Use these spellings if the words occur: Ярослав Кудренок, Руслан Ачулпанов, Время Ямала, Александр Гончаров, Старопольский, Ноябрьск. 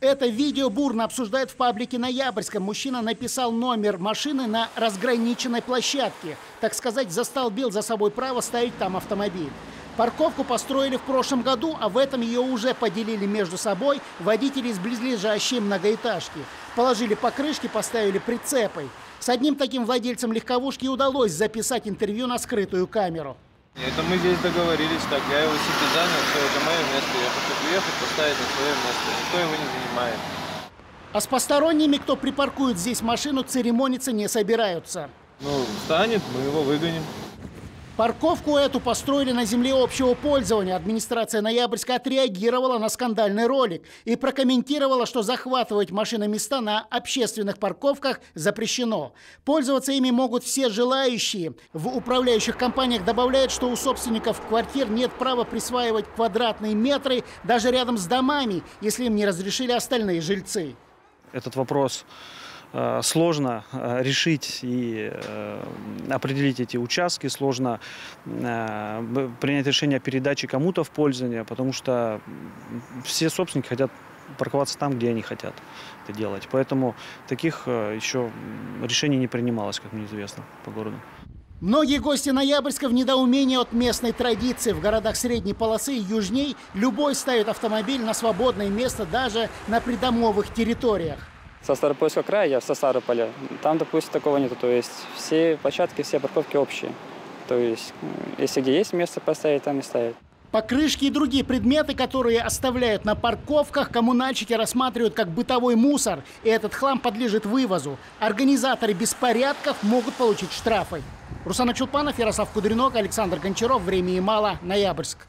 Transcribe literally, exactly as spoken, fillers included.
Это видео бурно обсуждают в паблике Ноябрьском. Мужчина написал номер машины на разграниченной площадке. Так сказать, застолбил за собой право ставить там автомобиль. Парковку построили в прошлом году, а в этом ее уже поделили между собой водители из близлежащей многоэтажки. Положили покрышки, поставили прицепы. С одним таким владельцем легковушки удалось записать интервью на скрытую камеру. Это мы здесь договорились, так, я его себе занял, все, это мое место, я хочу приехать, поставить на свое место, никто его не занимает. А с посторонними, кто припаркует здесь машину, церемониться не собираются. Ну, встанет, мы его выгоним. Парковку эту построили на земле общего пользования. Администрация Ноябрьска отреагировала на скандальный ролик и прокомментировала, что захватывать машины места на общественных парковках запрещено. Пользоваться ими могут все желающие. В управляющих компаниях добавляют, что у собственников квартир нет права присваивать квадратные метры даже рядом с домами, если им не разрешили остальные жильцы. Этот вопрос сложно решить и определить эти участки, сложно принять решение о передаче кому-то в пользование, потому что все собственники хотят парковаться там, где они хотят это делать. Поэтому таких еще решений не принималось, как мне известно, по городу. Многие гости Ноябрьска в недоумении от местной традиции. В городах средней полосы и южней любой ставит автомобиль на свободное место, даже на придомовых территориях. Со Старопольского края, я со Старополя, там, допустим, такого нету. То есть все площадки, все парковки общие. То есть если где есть место поставить, там и ставят. Покрышки и другие предметы, которые оставляют на парковках, коммунальщики рассматривают как бытовой мусор. И этот хлам подлежит вывозу. Организаторы беспорядков могут получить штрафы. Руслан Ачулпанов, Ярослав Кудренок, Александр Гончаров. Время Ямала. Ноябрьск.